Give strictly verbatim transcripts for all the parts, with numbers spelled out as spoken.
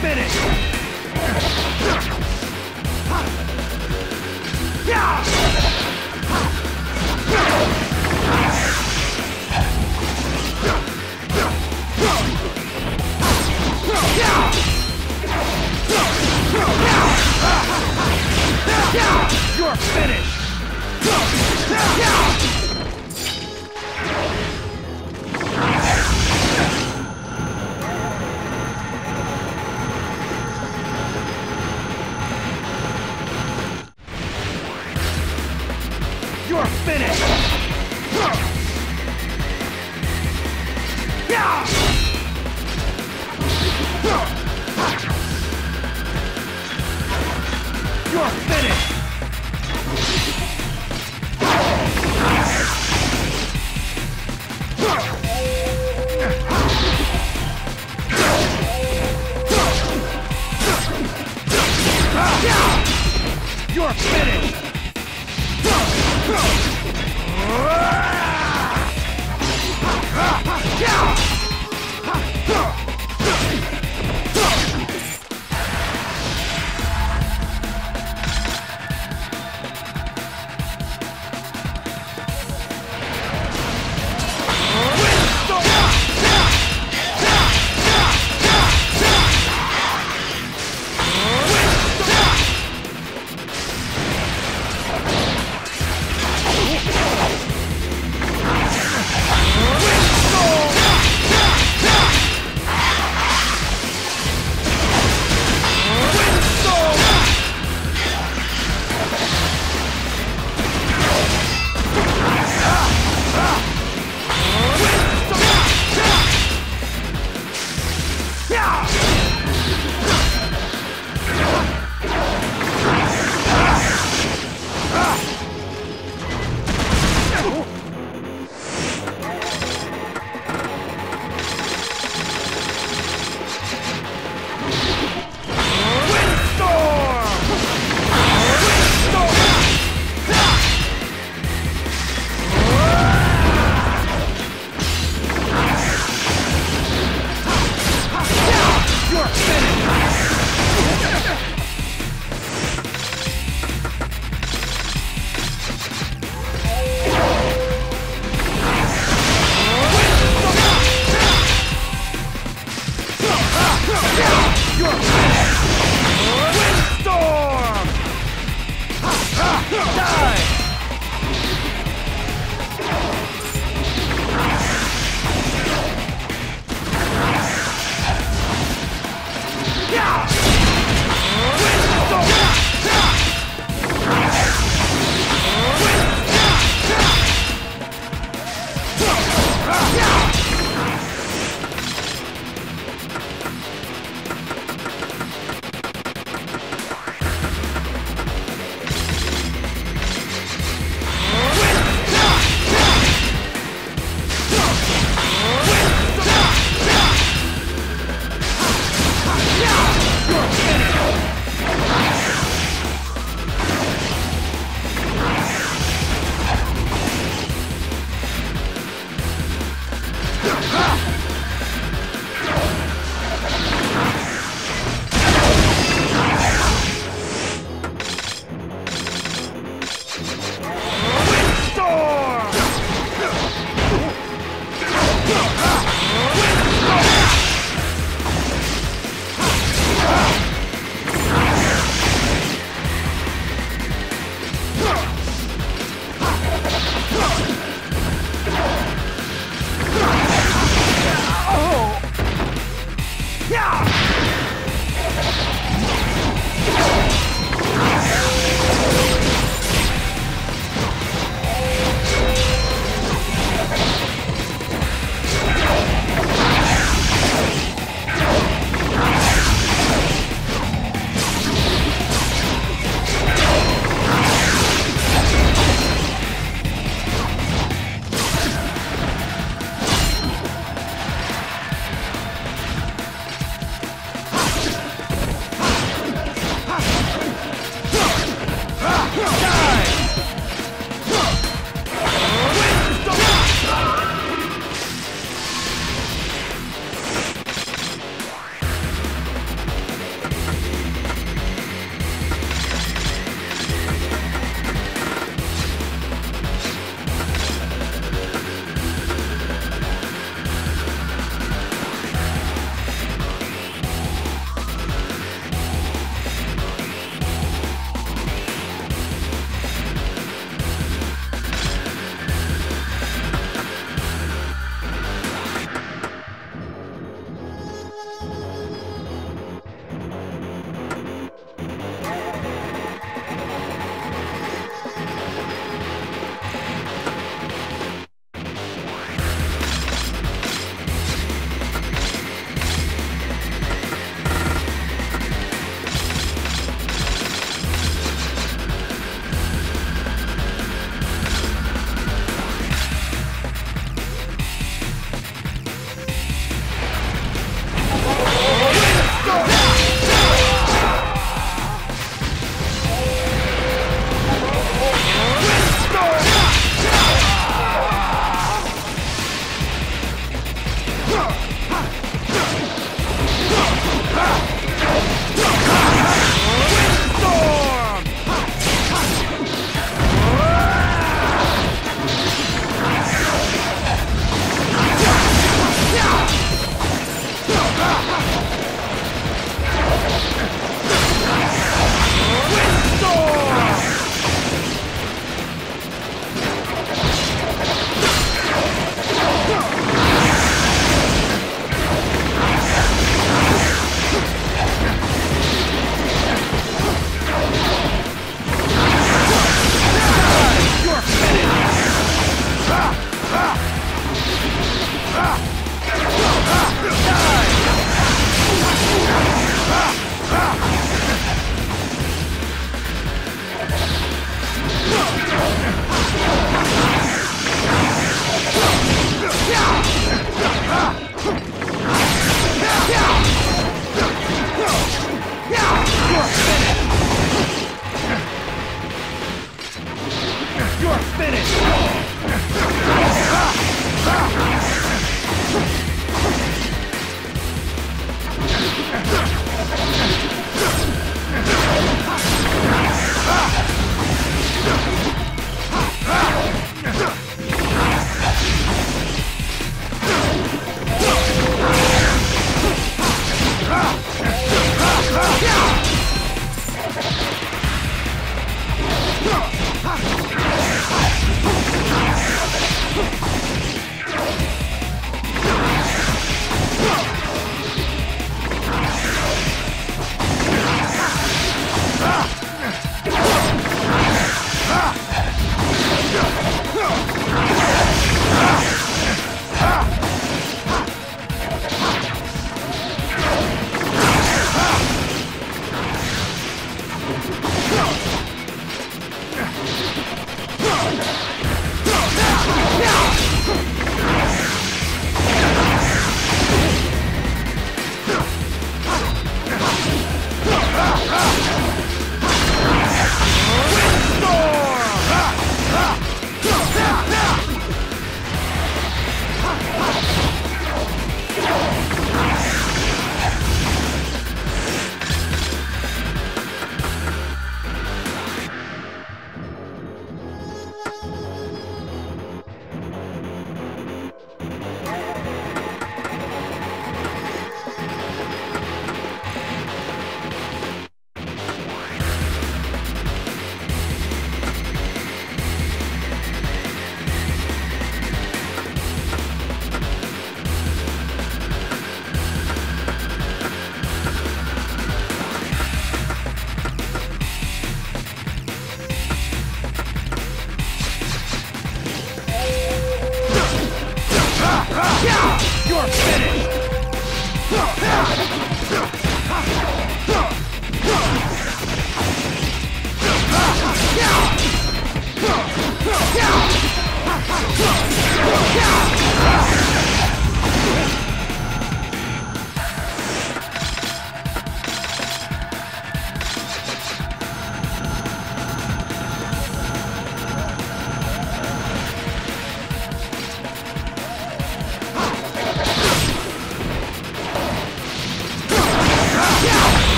You're finished! You're finished! You're finished! You're finished!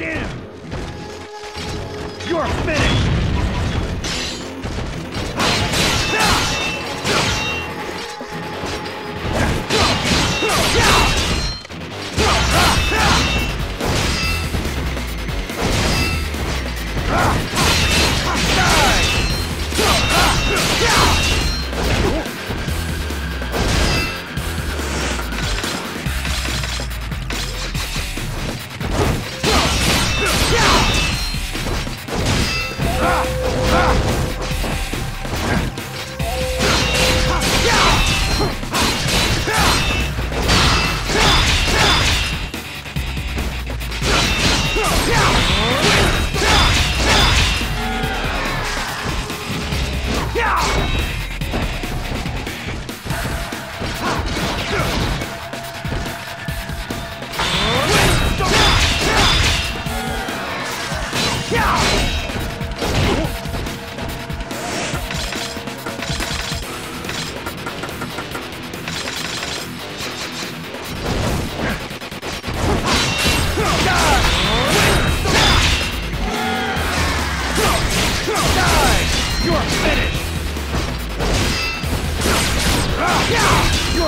down. You're finished. You're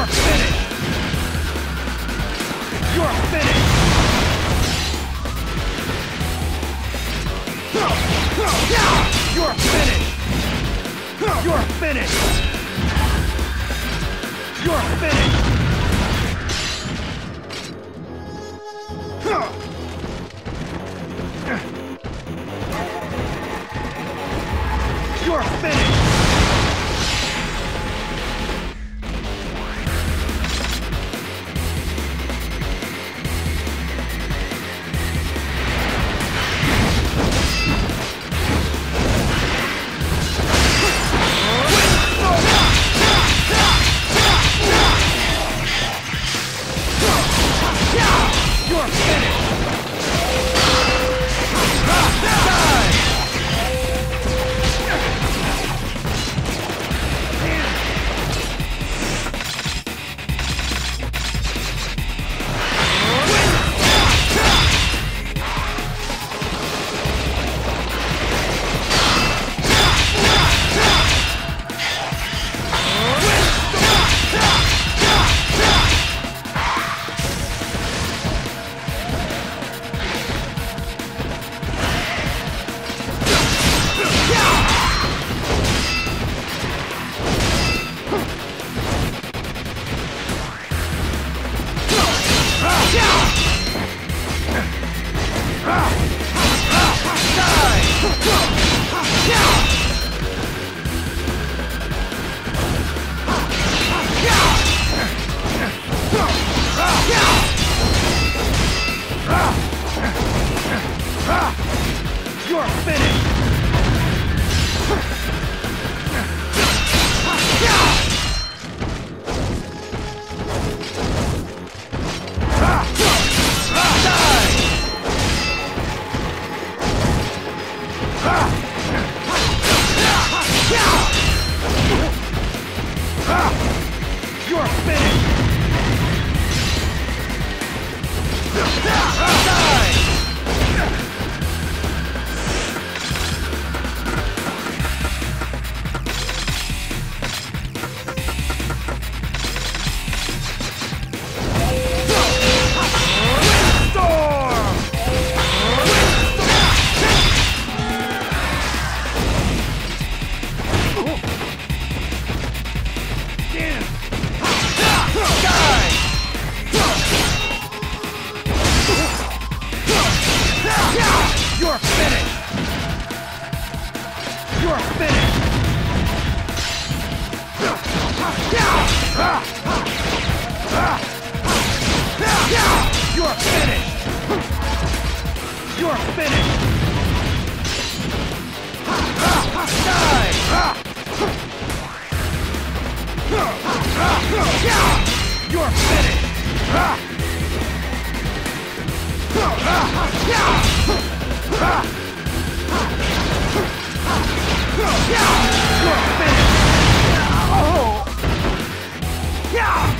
finished! You're finished! You're finished! You're finished! You're finished! You're finished! You're finished! You're finished! You're finished! You're finished! You're finished! You're finished! You're finished! You're finished! Oh! Yeah!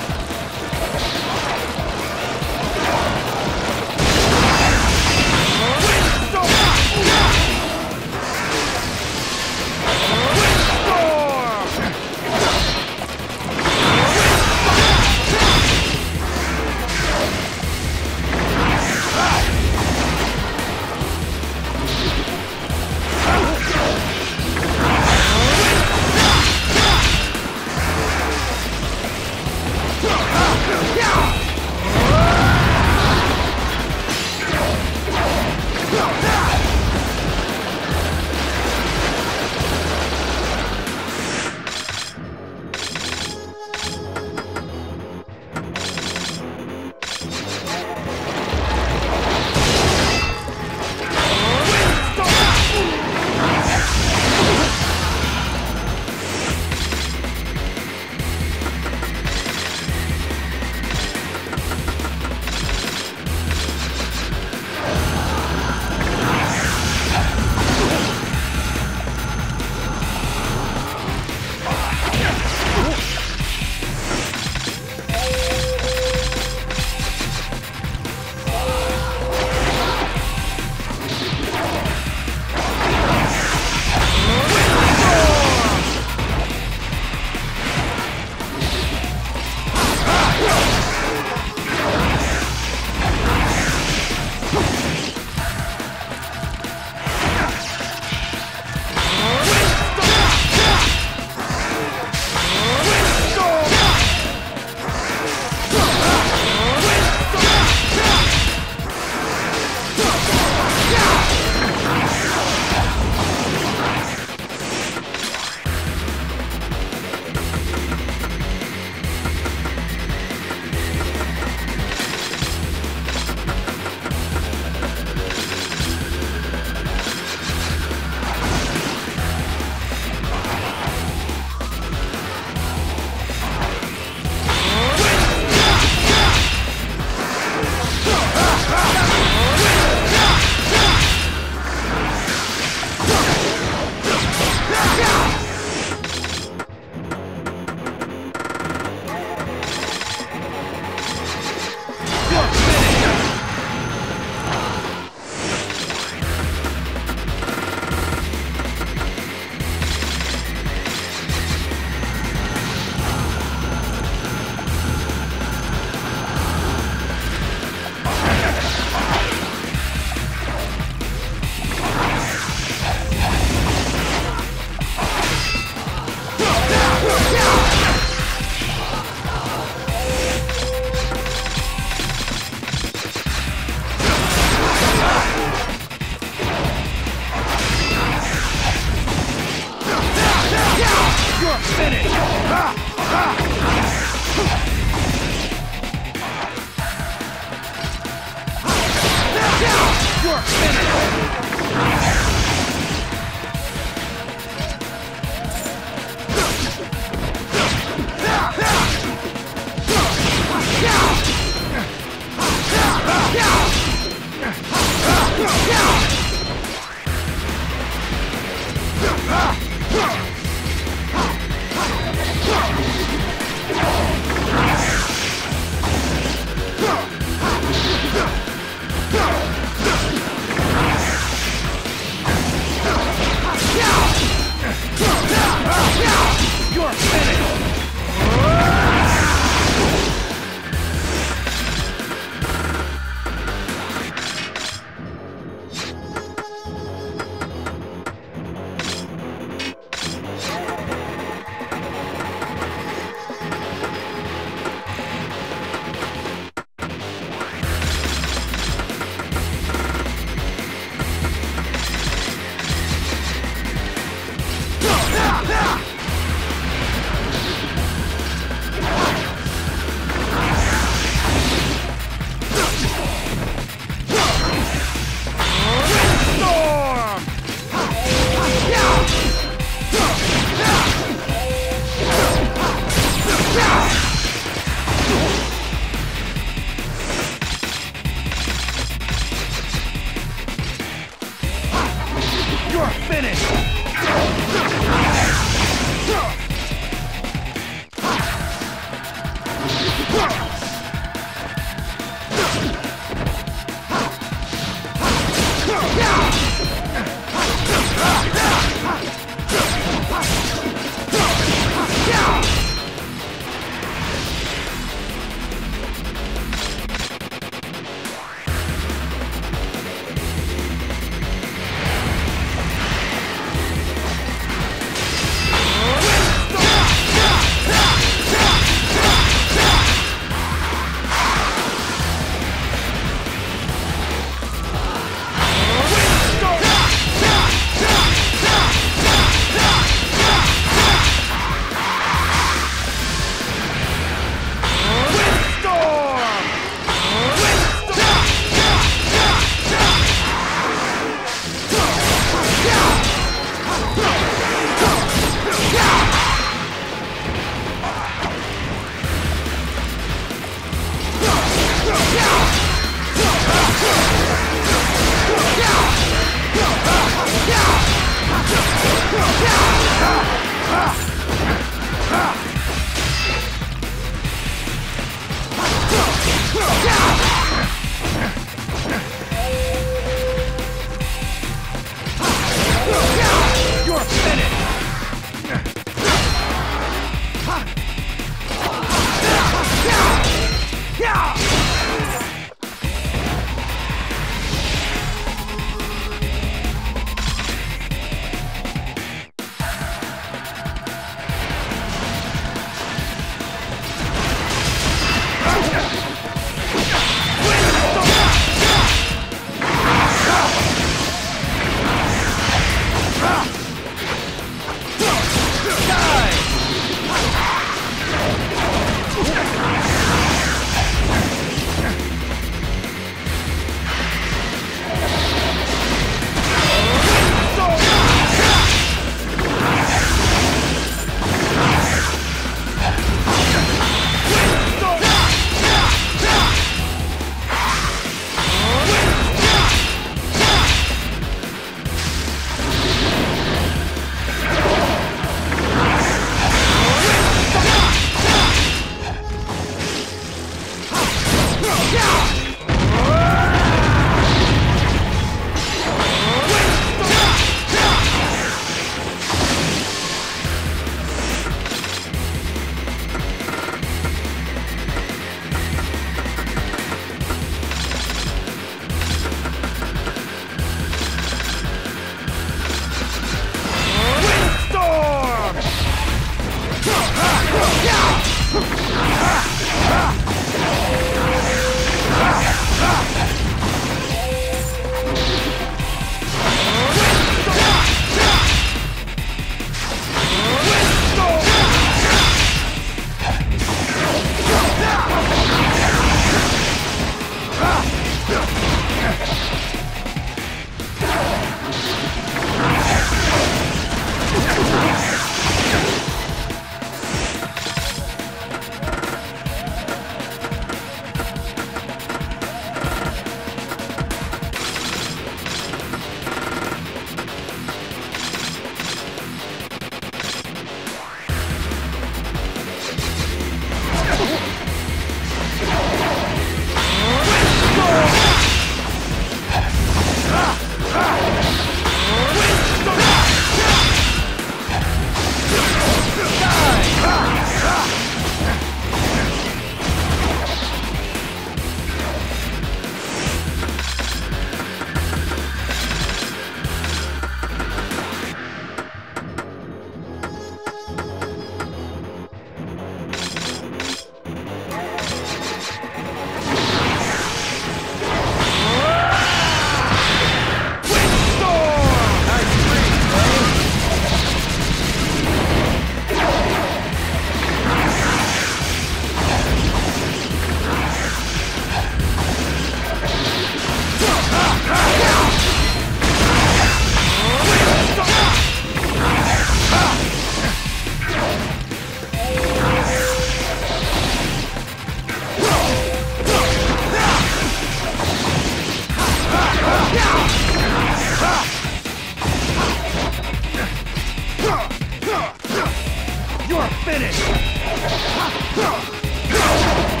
You're finished! Storm! You're finished!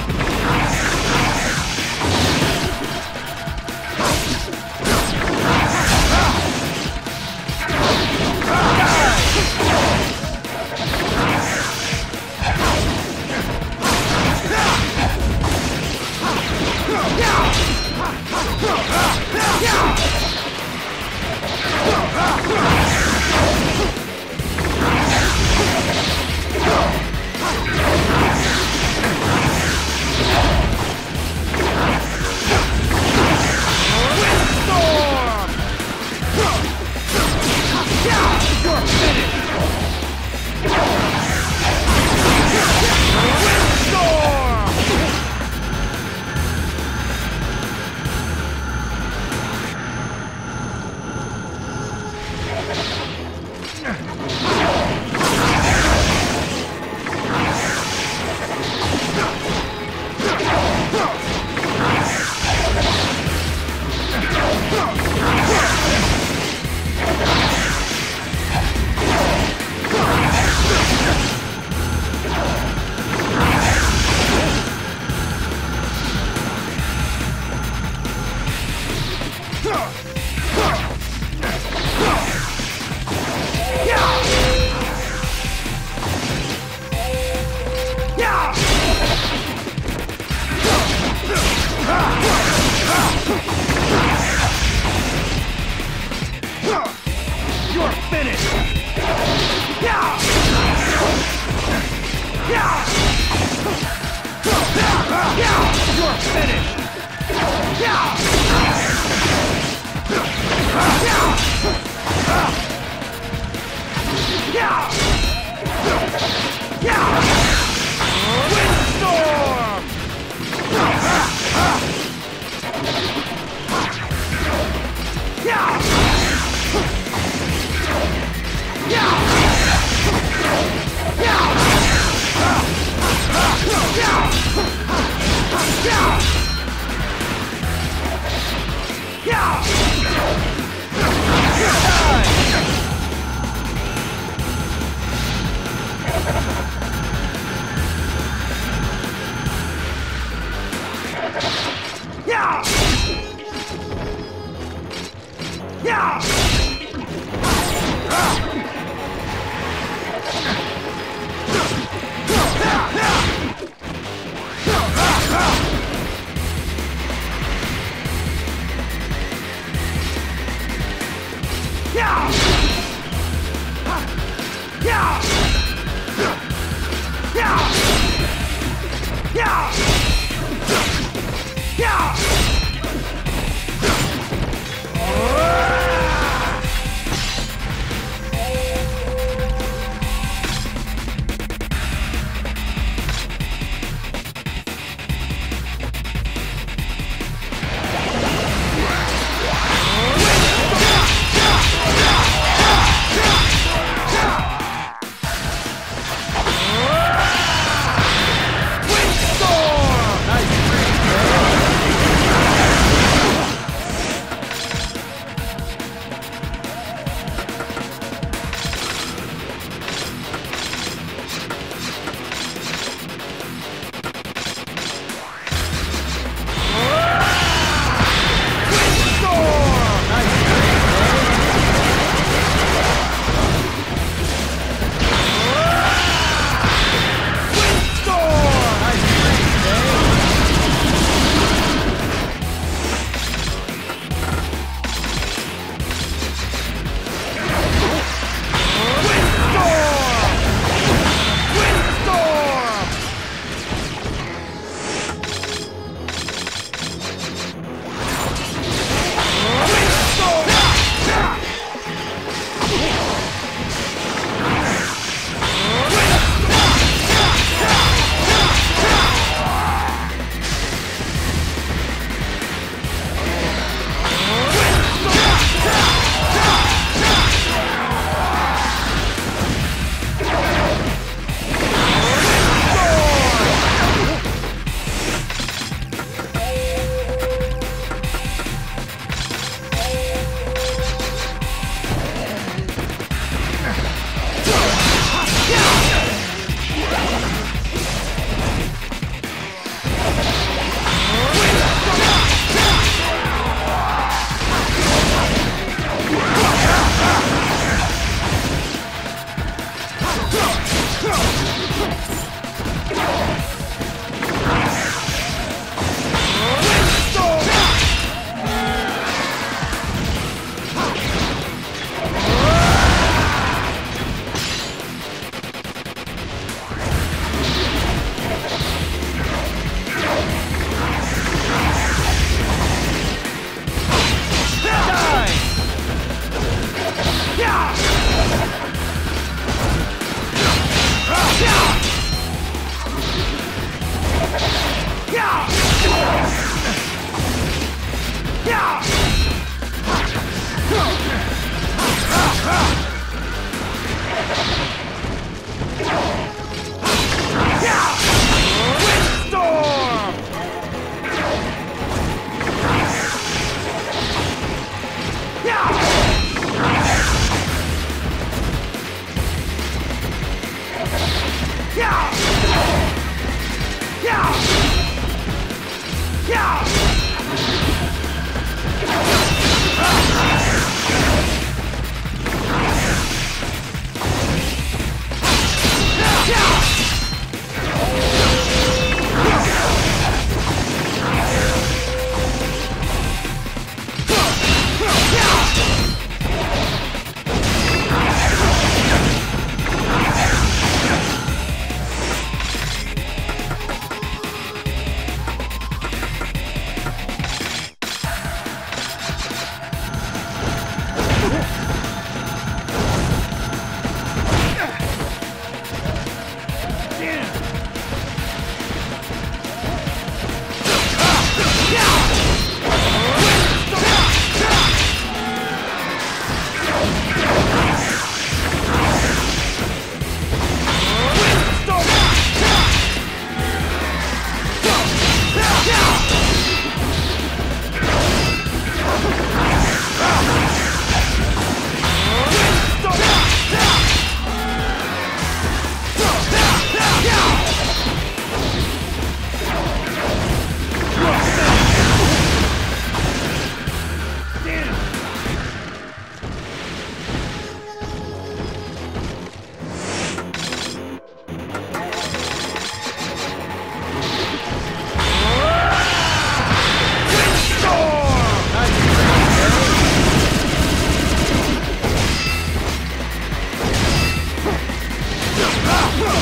You're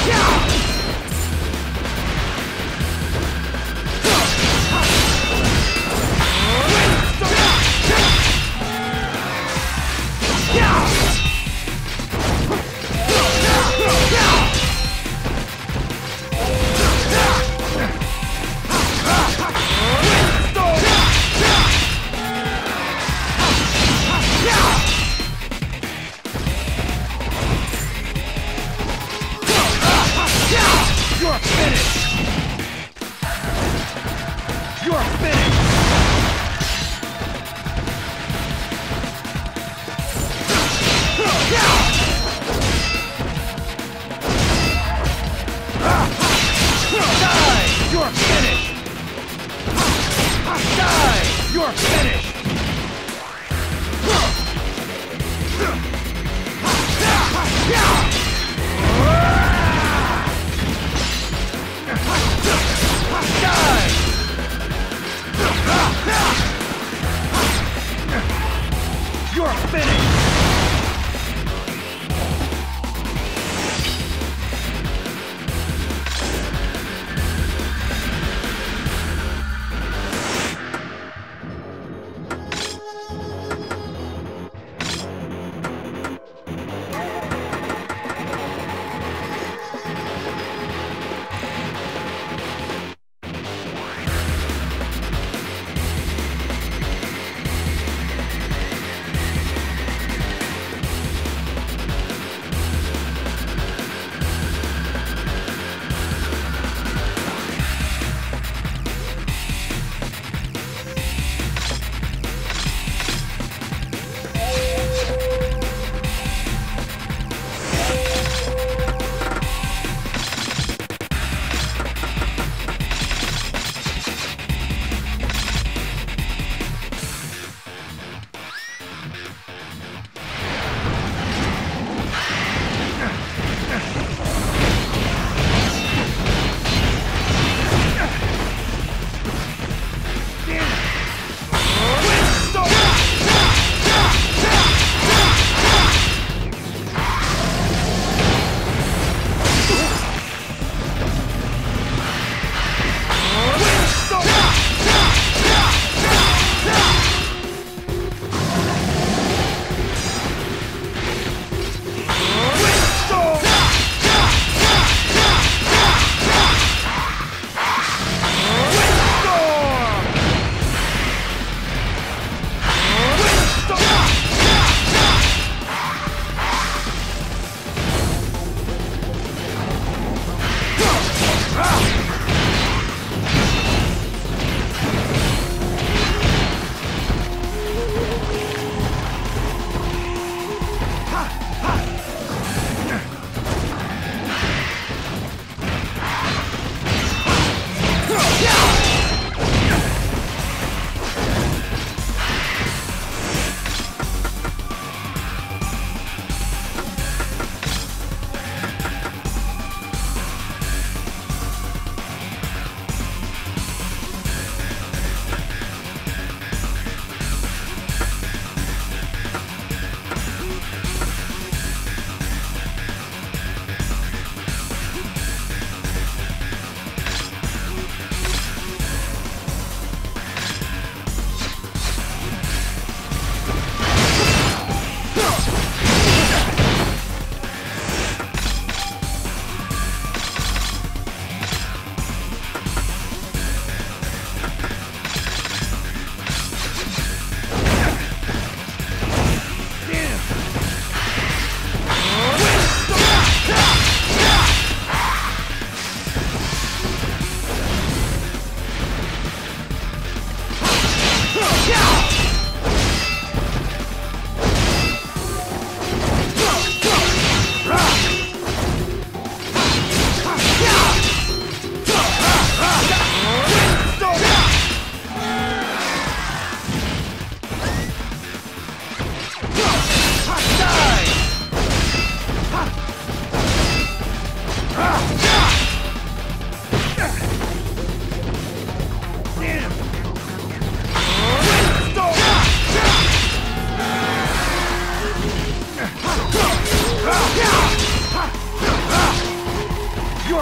finished! You're finished! Die! You're finished! Die! You're finished! You're finished!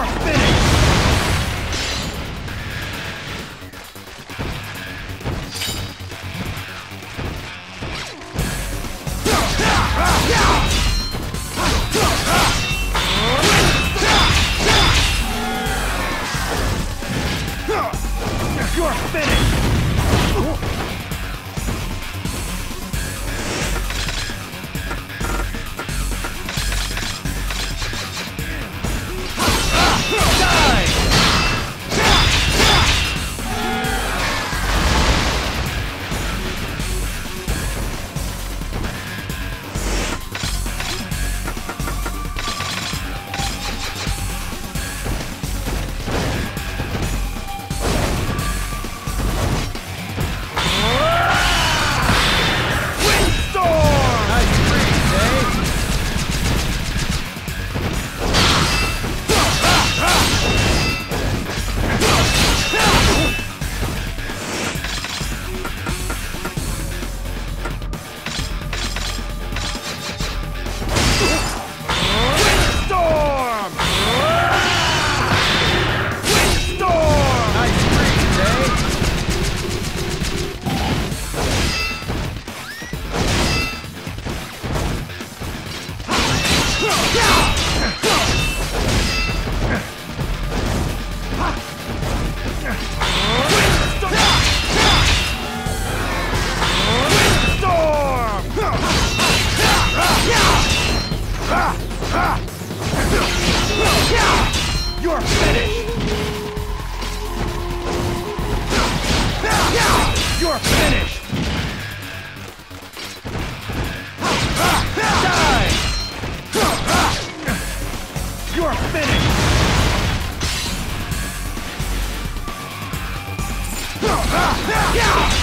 You're finished! You're finished! You're finished! You're finished! Die! You're finished! Yeah!